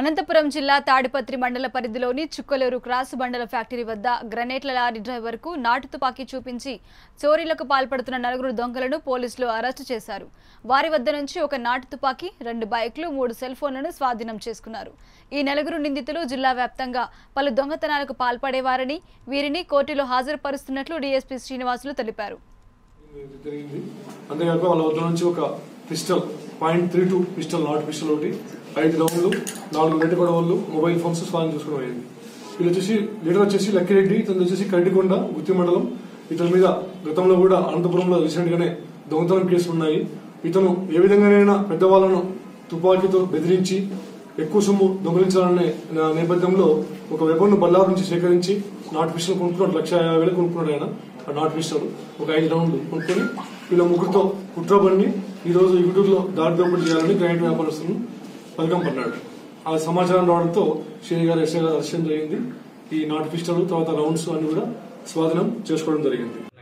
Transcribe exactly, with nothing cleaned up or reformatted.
అనంతపురం జిల్లా తాడిపత్రి మండల పరిధిలోని చుక్కలూరు క్రాస్ బండల ఫ్యాక్టరీ వద్ద గ్రనేట్ల లారీ డ్రైవర్కు నాటు తుపాకీ చూపించి చోరీలకు పాల్పడుతున్న నలుగురు దొంగలను పోలీసులు అరెస్టు చేశారు. వారి వద్ద నుంచి ఒక నాటు తుపాకీ, రెండు బైక్లు, మూడు సెల్ ఫోన్లను స్వాధీనం చేసుకున్నారు. ఈ నలుగురు నిందితులు జిల్లా వ్యాప్తంగా పలు దొంగతనాలకు పాల్పడేవారని, వీరిని కోర్టులో హాజరుపరుస్తున్నట్లు డీఎస్పీ శ్రీనివాసులు తెలిపారు. Pistol point three two pistol నాటు పిస్టల్ ఒకటి, ఐదు రౌండ్లు, నాలుగు రెడ్డి గొడవలు, మొబైల్ ఫోన్స్ స్వాధీనం చేసుకుని పోయింది. వీళ్ళు వచ్చేసి లీడర్ వచ్చేసి లక్కిరెడ్డి, ఇతను వచ్చేసి కరటికొండ గుత్తి మండలం. ఇతని మీద గతంలో కూడా అనంతపురంలో రీసెంట్ గానే దొంగతనం కేసులు ఉన్నాయి. ఇతను ఏ విధంగానైనా పెద్దవాళ్లను తుపాకీతో బెదిరించి ఎక్కువ సొమ్ము దొంగలించాలనే నేపథ్యంలో ఒక వెపన్ను బల్లారు నుంచి సేకరించి నాటు పిస్టల్ కొనుక్కున్నాడు. లక్ష యాభై వేలు కొనుక్కున్నాడు ఆయన నాటు పిస్టల్, ఒక ఐదు రౌండ్లు కొనుక్కొని వీళ్ళ ముగ్గురుతో కుట్ర పని ఈ రోజు యూట్యూబ్లో దాడి దోపిడీ చేయాలని గ్రాంట్ వ్యాపారస్తులను పథకం పడ్డాడు. ఆ సమాచారం రావడంతో శ్రేణి గారు ఎస్ఐ గారు అరెస్ట్ జరిగింది. ఈ నాటు పిస్టల్ తర్వాత రౌండ్స్ అన్ని కూడా స్వాధీనం చేసుకోవడం జరిగింది.